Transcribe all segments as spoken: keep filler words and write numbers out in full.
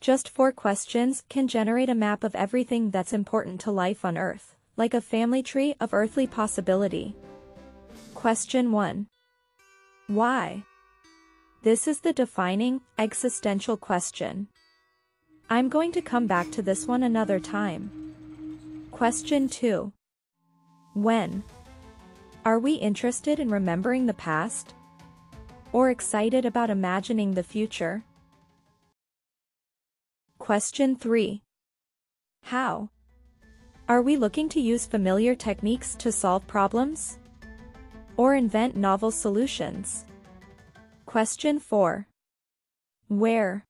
Just four questions can generate a map of everything that's important to life on Earth, like a family tree of earthly possibility. Question one. Why? This is the defining, existential question. I'm going to come back to this one another time. Question two. When? Are we interested in remembering the past? Or excited about imagining the future? Question three. How? Are we looking to use familiar techniques to solve problems? Or invent novel solutions? Question four. Where?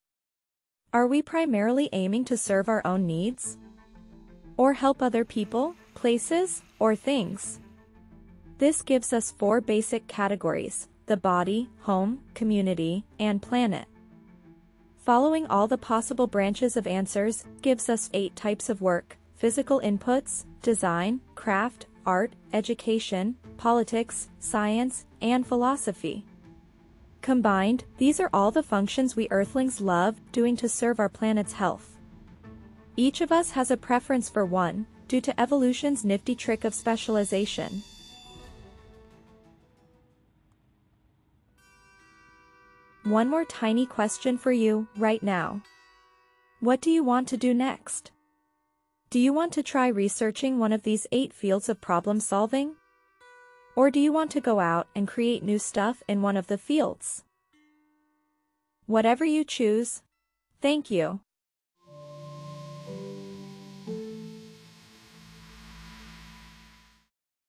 Are we primarily aiming to serve our own needs? Or help other people, places, or things? This gives us four basic categories: the body, home, community, and planet. Following all the possible branches of answers gives us eight types of work: physical inputs, design, craft, art, education, politics, science, and philosophy. Combined, these are all the functions we Earthlings love doing to serve our planet's health. Each of us has a preference for one, due to evolution's nifty trick of specialization. One more tiny question for you, right now. What do you want to do next? Do you want to try researching one of these eight fields of problem solving? Or do you want to go out and create new stuff in one of the fields? Whatever you choose, thank you.